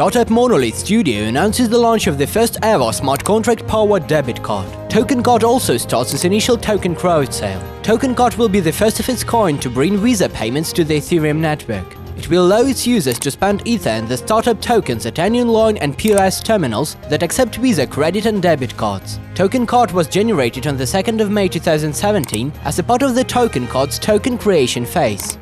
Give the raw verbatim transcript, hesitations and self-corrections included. Startup Monolith Studio announces the launch of the first ever smart contract-powered debit card. TokenCard also starts its initial token crowd sale. TokenCard will be the first of its kind to bring VISA payments to the Ethereum network. It will allow its users to spend Ether and the startup tokens at any online and P O S terminals that accept Visa credit and debit cards. TokenCard was generated on the second of May two thousand seventeen as a part of the TokenCard's token creation phase.